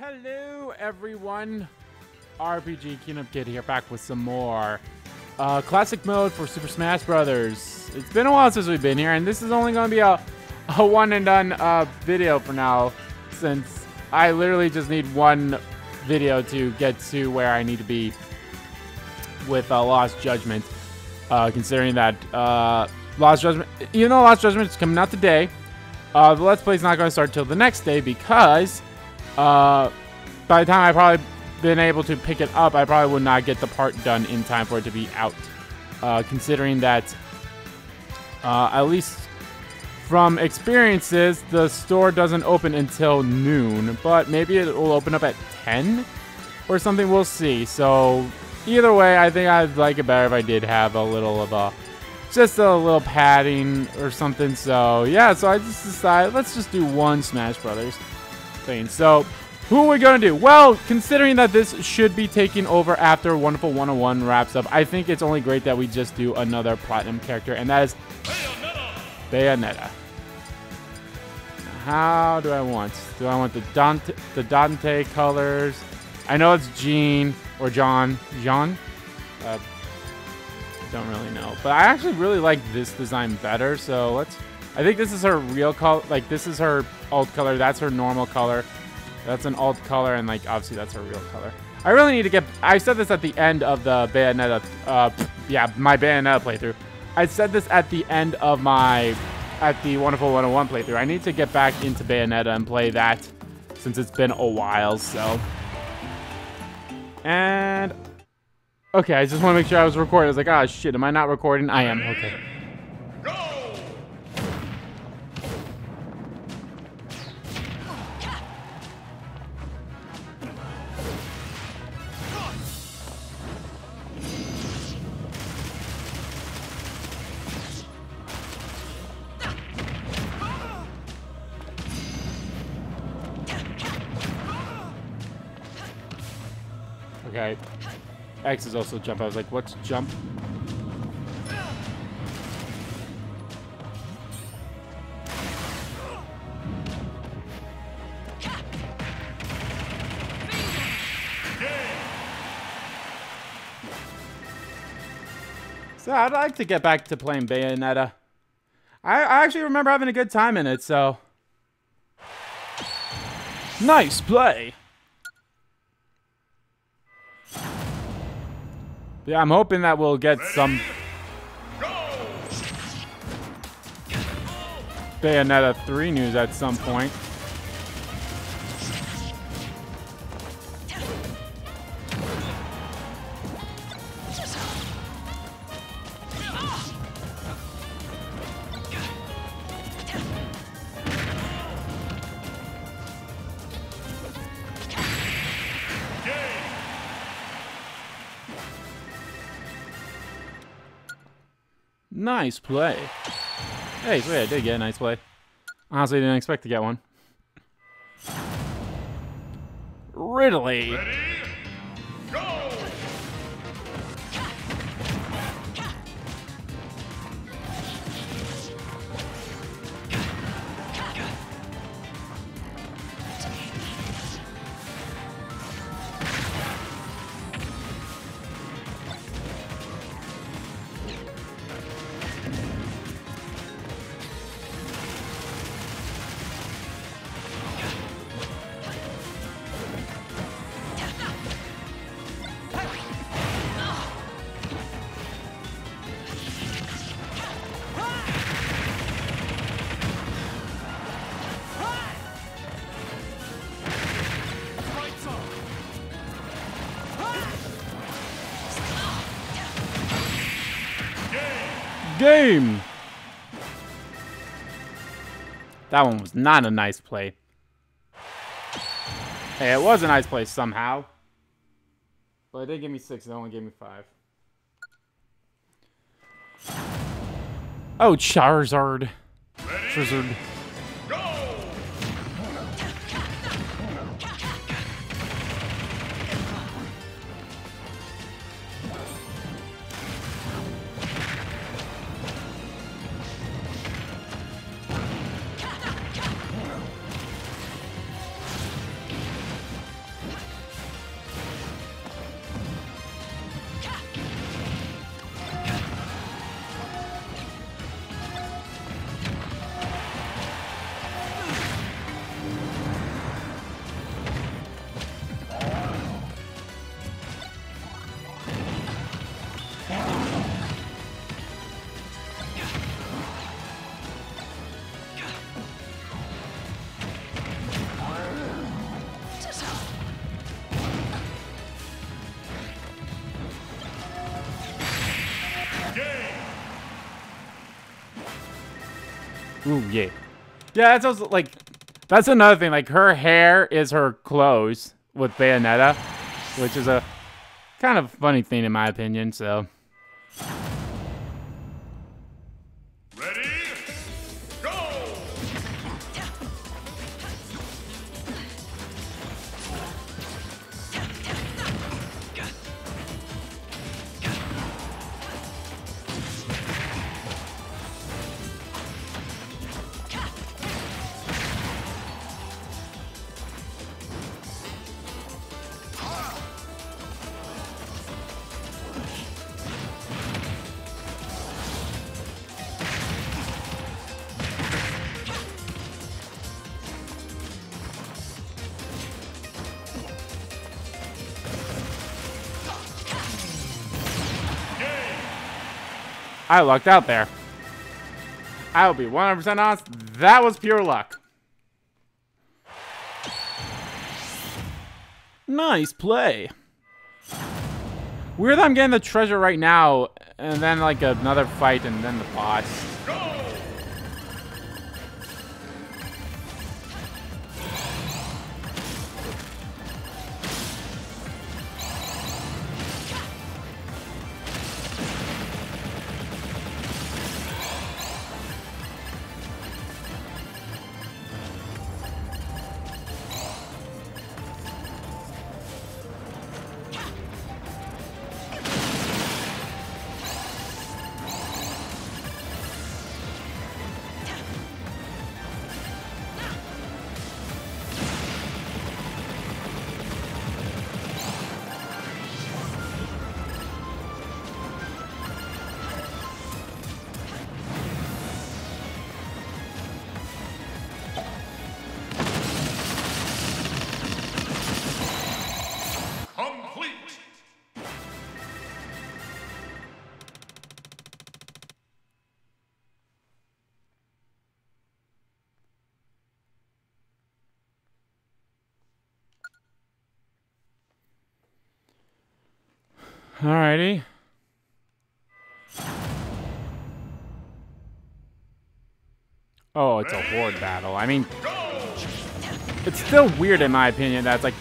Hello everyone, RPG Kingdom Kid here, back with some more classic mode for Super Smash Brothers. It's been a while since we've been here, and this is only going to be a one and done video for now, since I literally just need one video to get to where I need to be with Lost Judgment. Considering that Lost Judgment, even though Lost Judgment is coming out today, the Let's Play is not going to start till the next day because by the time I probably been able to pick it up, I probably would not get the part done in time for it to be out. Considering that, at least from experiences, the store doesn't open until noon, but maybe it will open up at 10 or something. We'll see. So either way, I think I'd like it better if I did have a little of a, just a little padding or something. So yeah, so I just decided, let's just do one Smash Brothers thing. So who are we going to do? Well, considering that this should be taking over after Wonderful 101 wraps up, I think it's only great that we just do another Platinum character, and that is Bayonetta. How do I want? Do I want the Dante colors? I know it's Jean or John. Jean? Don't really know, but I actually really like this design better. So let's, I think this is her real color. Like, this is her alt color. That's her normal color. That's an alt color. And like, obviously that's her real color. I really need to get, I said this at the end of the Bayonetta, yeah, my Bayonetta playthrough. I said this at the end of my, at the Wonderful 101 playthrough. I need to get back into Bayonetta and play that since it's been a while. So, and okay, I just want to make sure I was recording. I was like, ah, shit, am I not recording? I am, okay. Go! Okay. X is also jump. I was like, what's jump? So I'd like to get back to playing Bayonetta. I actually remember having a good time in it, so. Nice play. Yeah, I'm hoping that we'll get some Bayonetta 3 news at some point. Nice play. Hey, wait, I did get a nice play. Honestly, didn't expect to get one. Ridley. Ready, go. Game. That one was not a nice play. Hey, it was a nice play somehow. But it did give me 6, and that one gave me 5. Oh, Charizard. Charizard. Ooh, yeah. Yeah, that's also, like, that's another thing. Like, her hair is her clothes with Bayonetta, which is a kind of funny thing in my opinion, so. Ready? Go! I lucked out there. I will be 100% honest. That was pure luck. Nice play. Weird that I'm getting the treasure right now, and then like another fight, and then the boss. Go! Alrighty. Oh, it's a horde battle. I mean, it's still weird in my opinion that it's like,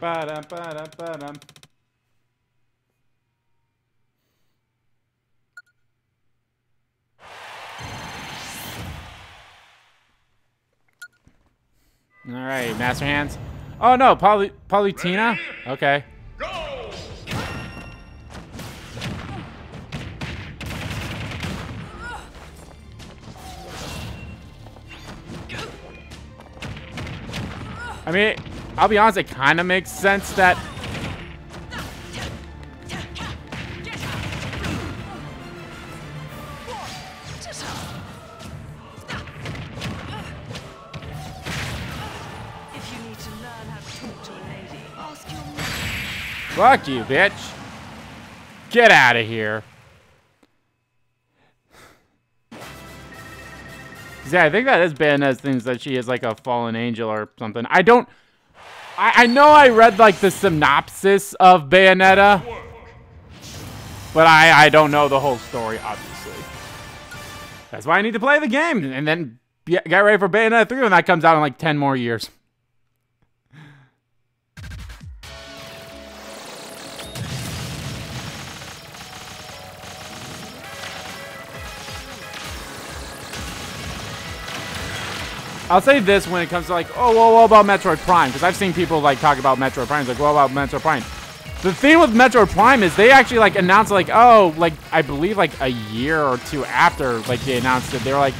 ba-dum-ba-dum-ba-dum. All right, Master Hands. Oh no, Polytina? Okay. I mean, I'll be honest, it kind of makes sense that if you need to learn how to talk to a lady. Fuck you, bitch. Get out of here. Yeah, I think that is Bayonetta's things that she is like a fallen angel or something. I don't... I know I read like the synopsis of Bayonetta, but I don't know the whole story, obviously. That's why I need to play the game and then get ready for Bayonetta 3 when that comes out in like 10 more years. I'll say this when it comes to like, oh, well, what about Metroid Prime? Because I've seen people like talk about Metroid Prime. It's like, what about Metroid Prime? The thing with Metroid Prime is they actually like announced like, oh, like I believe like a year or two after like they announced it, they were like,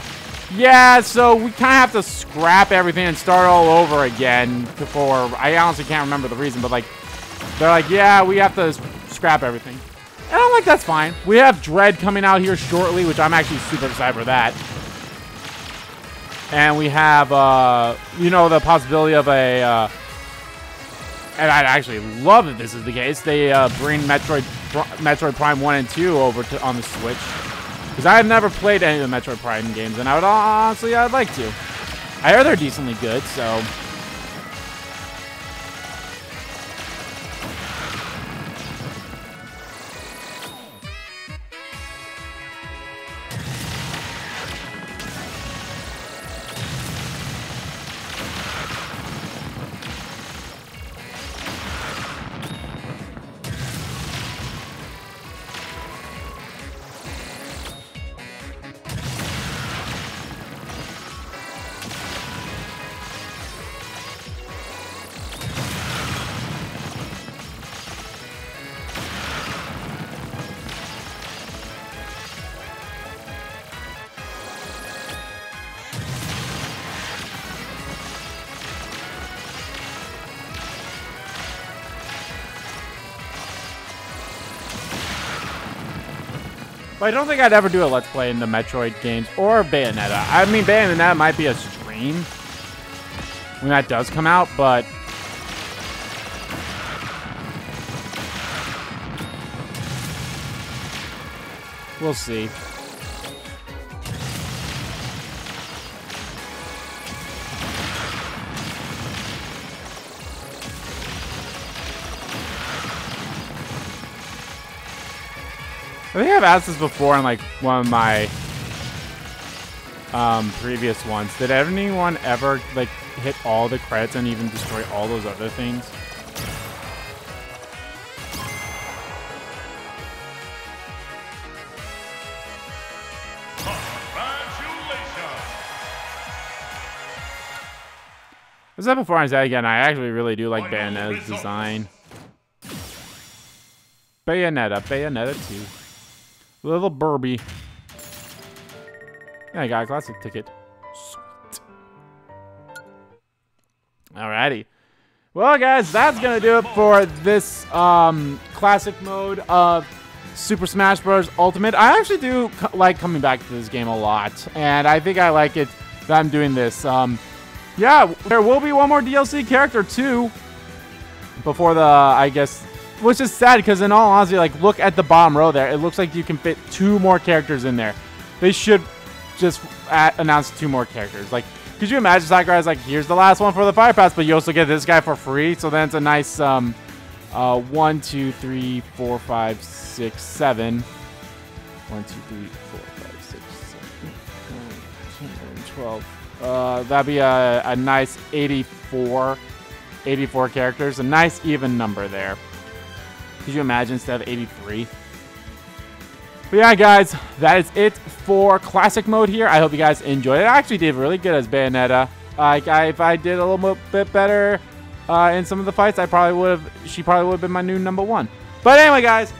yeah, so we kind of have to scrap everything and start all over again before, I honestly can't remember the reason, but like, they're like, yeah, we have to scrap everything. And I'm like, that's fine. We have Dread coming out here shortly, which I'm actually super excited for that. And we have, you know, the possibility of a, and I'd actually love if this is the case, they bring Metroid Prime 1 and 2 over to on the Switch. Because I have never played any of the Metroid Prime games, and I would honestly, I'd like to. I heard they're decently good, so... I don't think I'd ever do a Let's Play in the Metroid games or Bayonetta. I mean, Bayonetta might be a stream when that does come out, but... we'll see. I think I've asked this before in like one of my previous ones. Did anyone ever like hit all the credits and even destroy all those other things? I said before, I said again, I actually really do like Bayonetta's design. Bayonetta 2. Little Burby. Yeah, I got a classic ticket. Sweet. Alrighty. Well, guys, that's gonna do it for this classic mode of Super Smash Bros. Ultimate. I actually do like coming back to this game a lot, and I think I like it that I'm doing this. Yeah, there will be one more DLC character too before the, I guess. Which is sad because in all honesty, like look at the bottom row there. It looks like you can fit 2 more characters in there. They should just announce 2 more characters. Like, could you imagine Sakurai's like, here's the last one for the Fire Pass, but you also get this guy for free. So then it's a nice 1, 2, 3, 4, 5, 6, 7. 1, 2, 3, 4, 5, 6, 7, 8, 9, 10, 11, 12. That'd be a nice 84 characters. A nice even number there. Could you imagine instead of 83? But yeah, guys, that is it for classic mode here. I hope you guys enjoyed it. I actually did really good as Bayonetta. Like, if I did a little bit better in some of the fights, I probably would have. She probably would have been my new #1. But anyway, guys,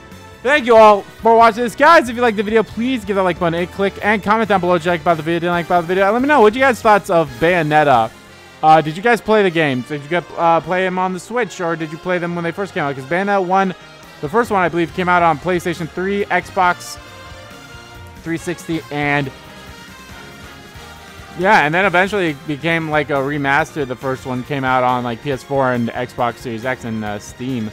thank you all for watching this, guys. If you liked the video, please give that like button a click and comment down below. Did you like about the video? Didn't like about the video? And let me know what you guys thoughts of Bayonetta. Did you guys play the games? Did you get, play them on the Switch, or did you play them when they first came out? Because Bayonetta 1. The first one, I believe, came out on PlayStation 3, Xbox 360, and yeah, and then eventually it became like a remaster. The first one came out on like PS4 and Xbox Series X and Steam.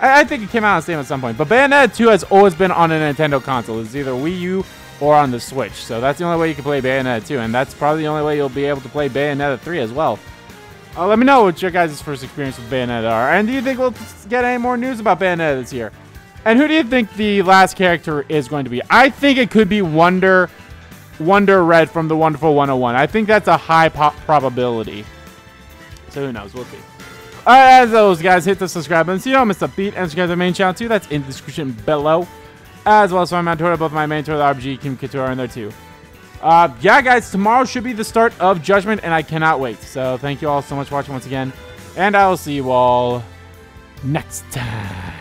I think it came out on Steam at some point. But Bayonetta 2 has always been on a Nintendo console. It's either Wii U or on the Switch. So that's the only way you can play Bayonetta 2. And that's probably the only way you'll be able to play Bayonetta 3 as well. Let me know what your guys' first experience with Bayonetta are. And do you think we'll get any more news about Bayonetta this year? And who do you think the last character is going to be? I think it could be Wonder Red from The Wonderful 101. I think that's a high probability. So who knows? We'll see. Alright, as always, guys, hit the subscribe button so you don't miss a beat. And subscribe to the main channel, too. That's in the description below. As well as so I'm on Twitter. Both my main Twitter, the RPG Kingdom Kid, are in there, too. Yeah, guys, tomorrow should be the start of Judgment, and I cannot wait. So thank you all so much for watching once again. And I will see you all next time.